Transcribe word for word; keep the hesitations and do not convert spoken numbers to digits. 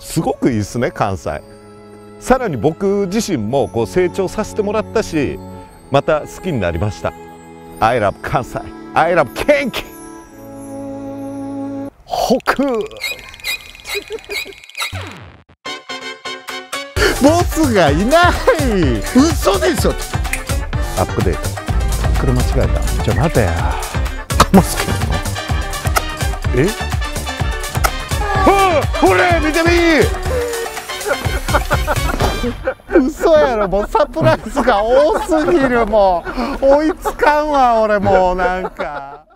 すごくいいですね関西。さらに僕自身もこう成長させてもらったし、また好きになりました。 I love 関西、 I love 元気北ボツがいない。嘘でしょ。アップデート、車間違えた。ちょ待てや、カモスケのえほれ見てみ嘘やろ。もうサプライズが多すぎる。もう追いつかんわ俺もうなんか。